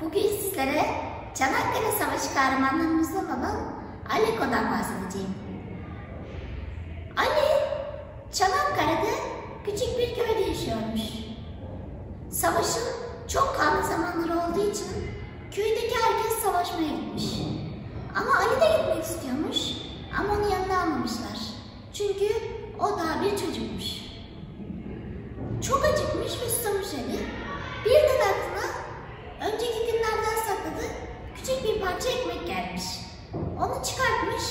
Bugün sizlere Çanakkale Savaşı kahramanlarımız olan Aleko'dan bahsedeceğim. Ali, Çanakkale'de küçük bir köyde yaşıyormuş. Savaşın çok kanlı zamanları olduğu için köydeki herkes savaşmaya gitmiş. Ama Ali de gitmek istiyormuş ama onu yanına almamışlar. Çünkü o daha bir çocukmuş. Çok acıkmış ve susamış Ali. Birden aklına önceki günlerden sakladığı küçük bir parça ekmek gelmiş. Onu çıkartmış.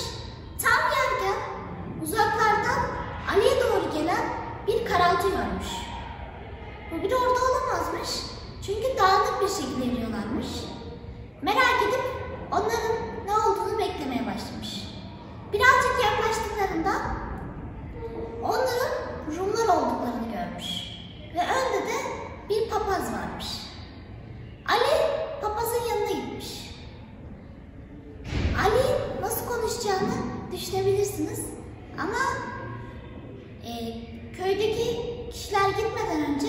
Tam yerken uzaklardan Ali'ye doğru gelen bir karaltı görmüş. Bu bir orada olamazmış. Çünkü dağınık bir şekilde iniyorlarmış. Merak edip onların ne olduğunu beklemeye başlamış. Birazcık yaklaştıklarında onların Rumlar olduklarını görmüş. Ve önde de bir papaz varmış. Ali papazın yanına gitmiş. Ali nasıl konuşacağını düşünebilirsiniz. Ama köydeki kişiler gitmeden önce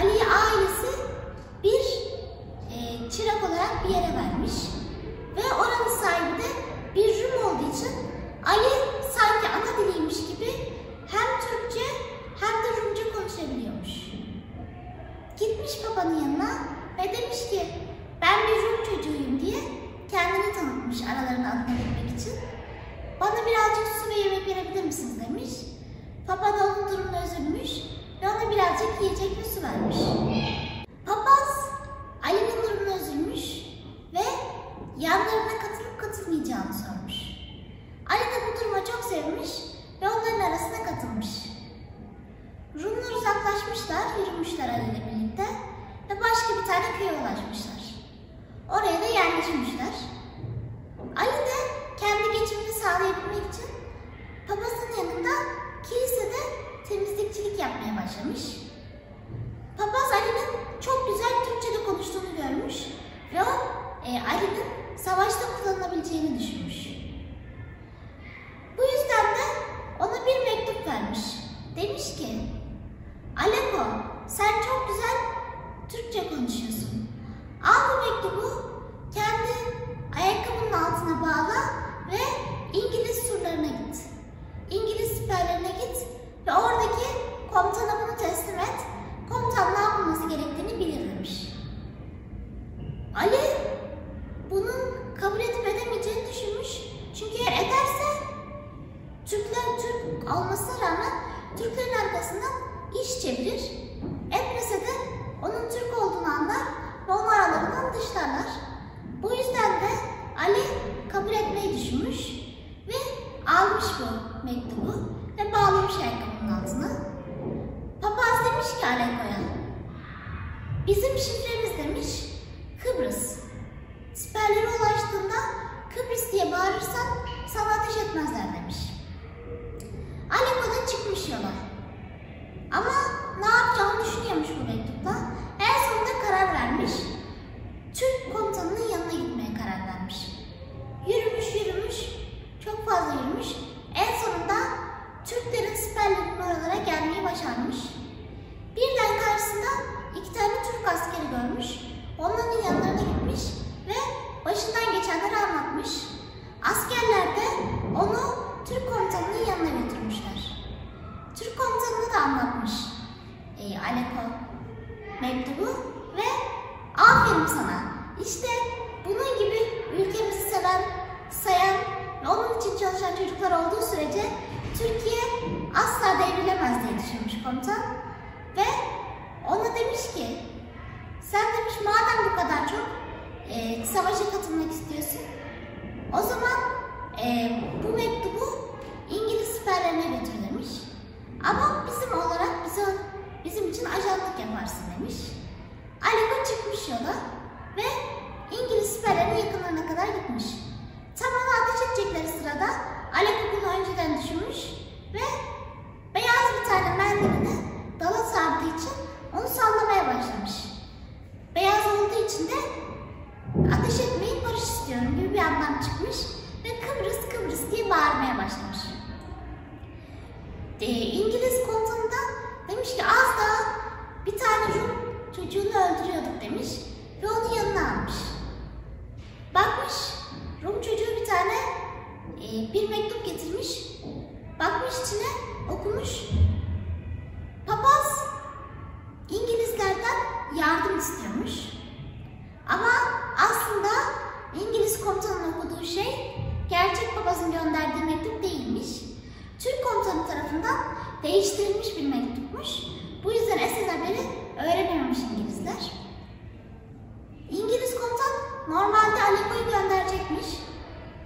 Ali'yi ailesi bir çırak olarak bir yere vermiş. Ve oranın sahibi de bir Rum olduğu için Ali sanki ana diliymiş gibi hem Türkçe hem de Rumca konuşabiliyormuş. Gitmiş babanın yanına ve demiş ki ben bir Rum çocuğuyum diye kendini tanıtmış aralarını anlayabilmek için. Bana birazcık su ve yemek verebilir misiniz demiş. Papa da onun durumuna üzülmüş ve ona birazcık yiyecek ve su vermiş. Papaz Ali'nin durumuna üzülmüş ve yanlarına katılıp katılmayacağını sormuş. Ali de bu duruma çok sevmiş ve onların arasına katılmış. Rumlar uzaklaşmışlar, yürümüşler Ali ile birlikte ve başka bir tane köye ulaşmışlar. Oraya da yerleşmişler. Ali de kendi geçimini sağlayabilmek için papasının yanında kilisede temizlikçilik yapmaya başlamış. Papaz Ali'nin çok güzel Türkçe'de konuştuğunu görmüş ve o Ali'nin savaşta kullanılabileceğini düşünmüş. Bu yüzden de ona bir mektup vermiş. Demiş ki Aleko, sen çok güzel Türkçe konuşuyorsun. Al bu mektubu, kendi ayakkabının altına bağla ve İngiliz surlarına git. İngiliz siperlerine git ve oradaki komutana bunu teslim et. Komutan ne yapılması gerektiğini bilir demiş. Ali bunun kabul edip edemeyeceğini düşünmüş. Çünkü eğer ederse Türklerin Türk olmasına rağmen Türklerin arkasından iş çevirir, etmese de onun Türk olduğunu anlar ve onu aralarından dışlarlar. Bu yüzden de Ali kabul etmeyi düşünmüş ve almış bu mektubu ve bağlamış ayakkabının altına. Papaz demiş ki Aleko'ya, bizim şifremiz demiş Kıbrıs. Siperlere ulaştığında Kıbrıs diye bağırırsan sana ateş etmezler demiş. Aleko da çıkmış yola. Ama ne yapacağını düşünüyormuş bu mektupta. En sonunda karar vermiş. Türk komutanının yanına gitmeye karar vermiş. Yürümüş. Çok fazla yürümüş. En sonunda Türklerin siperlerinin oralara gelmeyi başarmış. Birden karşısında iki tane Türk askeri görmüş. Onların yanlarına gitmiş ve başından geçenleri anlatmış. Askerler de onu Türk komutanının yanına götürmüşler. Türk komutanına da anlatmış Aleko mektubu ve aferin sana. İşte bunun gibi ülkemizi seven, sayan ve onun için çalışan çocuklar olduğu sürece Türkiye asla devrilemez diye düşünmüş komutan. Ve ona demiş ki sen demiş madem bu kadar çok savaşa katılmak istiyorsun o zaman bu mektubu İngiliz siperlerine götür demiş. Ama bizim olarak bizim için ajanlık yaparsın demiş. Aleko çıkmış yola ve İngiliz siperlerinin yakınlarına kadar gitmiş. Tam ona ateş edecekleri sırada Aleko bunu önceden düşünmüş ve beyaz bir tane mendilini dala sardığı için onu sallamaya başlamış. Beyaz olduğu için de ateş etmeyi barış istiyorum gibi bir anlam çıkmış. Ve Kıbrıs diye bağırmaya başlamış. İngiliz komutanı da demiş ki az daha bir tane Rum çocuğunu öldürüyorduk demiş. Ve Rum'un yanına almış. Bakmış, Rum çocuğu bir tane bir mektup getirmiş. Bakmış içine, okumuş. Papaz İngilizlerden yardım istiyormuş. Ama aslında İngiliz komutanın okuduğu şey gerçek papazın gönderdiği mektup değilmiş. Türk komutanı tarafından değiştirilmiş bir mektupmuş. Bu yüzden Esed haberi öğrenememiş İngilizler. İngiliz komutan normalde Aleko'yu gönderecekmiş.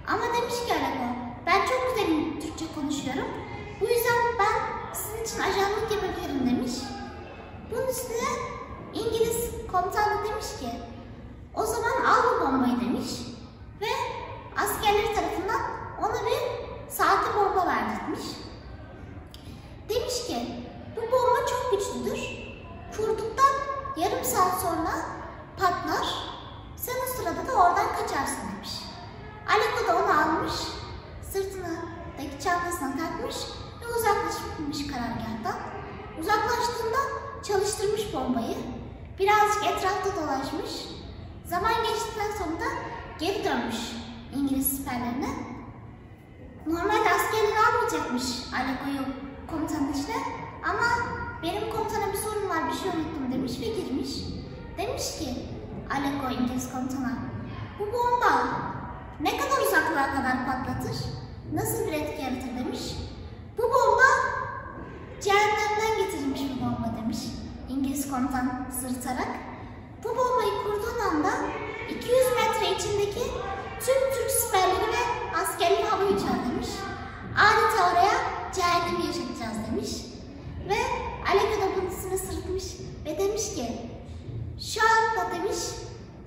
Ama demiş ki Aleko, ben çok güzel Türkçe konuşuyorum. Bu yüzden ben sizin için ajanlık yapabilirim demiş. Bunun üstüne İngiliz komutan da demiş ki, o zaman al bu bombayı demiş ve askerleri tarafından ona bir saatli bomba verdirtmiş. Demiş ki, bu bomba çok güçlüdür. Kurduktan yarım saat sonra patlar, sen o sırada da oradan kaçarsın demiş. Aleko da onu almış, sırtındaki çantasına takmış ve uzaklaşmış karargâhtan. Uzaklaştığında çalıştırmış bombayı, birazcık etrafta dolaşmış. Zaman geçtikten sonra da geri dönmüş İngiliz siperlerine. Normalde askerleri almayacakmış Aleko'yu komutanın içine, ama benim komutana bir sorun var, bir şey unuttum demiş ve girmiş. Demiş ki Aleko İngiliz komutana, bu bomba ne kadar uzaklığa kadar patlatır, nasıl bir etki yaratır demiş. Bu bomba cehennemden getirilmiş bir bomba demiş İngiliz komutan sırıtarak. Bu bombayı kurduğun anda 200 metre içindeki tüm Türk siperleri ve askerleri havaya uçar demiş. Adeta oraya cehennemi yaşatacağız demiş. Ve Aleko da bunun üstüne sırıtmış ve demiş ki, şu anda demiş,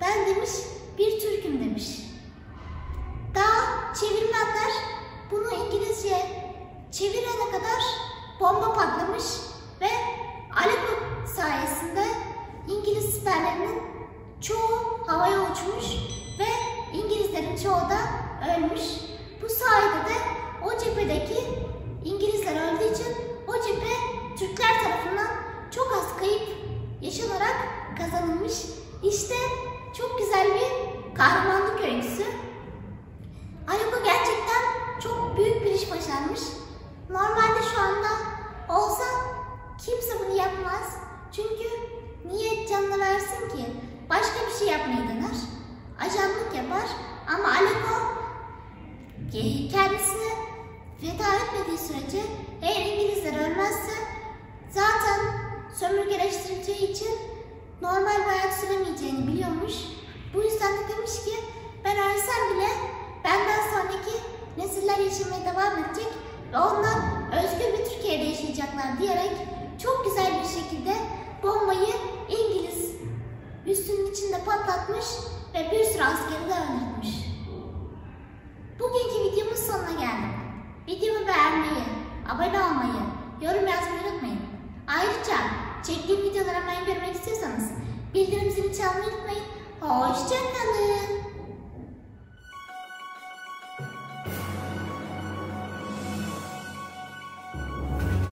ben demiş bir Türk'üm demiş. Daha çevirmenler bunu İngilizce çevirene kadar bomba patlamış ve Aleko sayesinde İngiliz siperlerinin çoğu havaya uçmuş ve İngilizlerin çoğu da ölmüş. Bu sayede de o cephedeki İngilizler öldüğü için o cephe Türkler tarafından çok az kayıp yaşanarak kazanılmış. İşte çok güzel bir kahramanlık öyküsü. Aleko gerçekten çok büyük bir iş başarmış. Normalde şu anda olsa kimse bunu yapmaz. Çünkü niye canını versin ki? Başka bir şey yapmayı dener. Ajanlık yapar. Ama Aleko kendisini feda etmediği sürece, eğer İngilizler ölmezse zaten sömürgeleştirileceği için normal bir hayat süremeyeceğini biliyormuş. Bu yüzden de demiş ki, ben ölsem bile benden sonraki nesiller yaşamaya devam edecek ve ondan özgür bir Türkiye'de yaşayacaklar diyerek çok güzel bir şekilde bombayı İngiliz üssünün içinde patlatmış ve bir sürü askeri de öldürmüş. Bugünkü videomuz sonuna geldik. Videomu beğenmeyi, abone olmayı, yorum yazmayı unutmayın. Ayrıca çektiğim videoları hemen görmek istiyorsanız bildirim zilini çalmayı unutmayın. Hoşçakalın.